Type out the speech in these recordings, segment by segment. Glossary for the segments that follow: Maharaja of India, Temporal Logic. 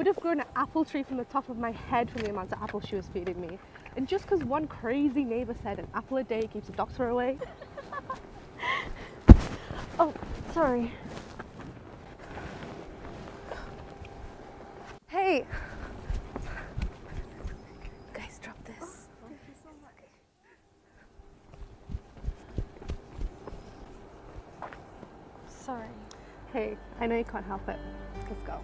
would have grown an apple tree from the top of my head from the amount of apples she was feeding me. And just because one crazy neighbour said an apple a day keeps a doctor away. Oh, sorry. Hey! Guys, drop this. Oh, thank you so much. Sorry. Hey, I know you can't help it. Let's go.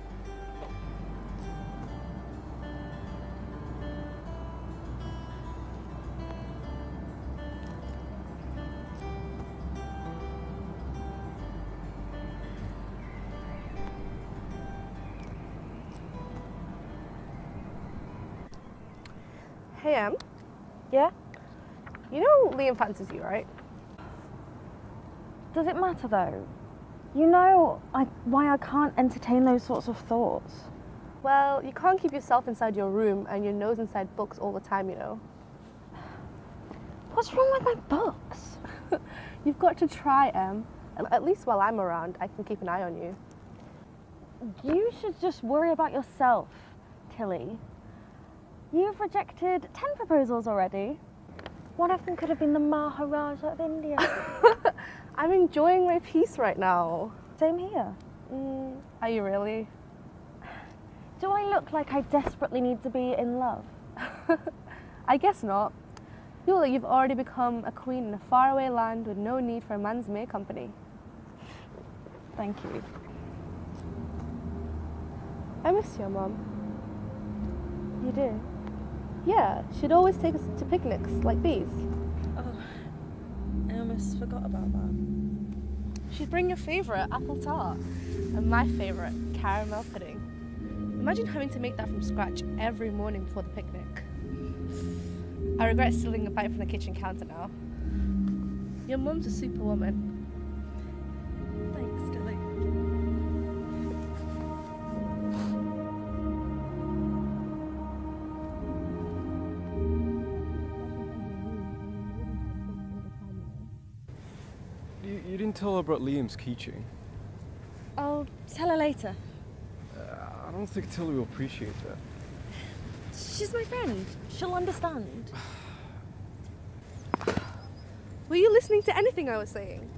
Hey, Em. Yeah? You know Liam fancies you, right? Does it matter, though? You know why I can't entertain those sorts of thoughts. Well, you can't keep yourself inside your room and your nose inside books all the time, you know. What's wrong with my books? You've got to try, Em. At least while I'm around, I can keep an eye on you. You should just worry about yourself, Tilly. You've rejected 10 proposals already. One of them could have been the Maharaja of India. I'm enjoying my peace right now. Same here. Are you really? Do I look like I desperately need to be in love? I guess not. You look like you've already become a queen in a faraway land with no need for a man's mere company. Thank you. I miss your mum. You do? Yeah, she'd always take us to picnics like these. Oh, I almost forgot about that. She'd bring your favourite apple tart and my favourite caramel pudding. Imagine having to make that from scratch every morning before the picnic. I regret stealing a bite from the kitchen counter now. Your mum's a superwoman. You didn't tell her about Liam's keychain. I'll tell her later. I don't think Tilly will appreciate that. She's my friend. She'll understand. Were you listening to anything I was saying?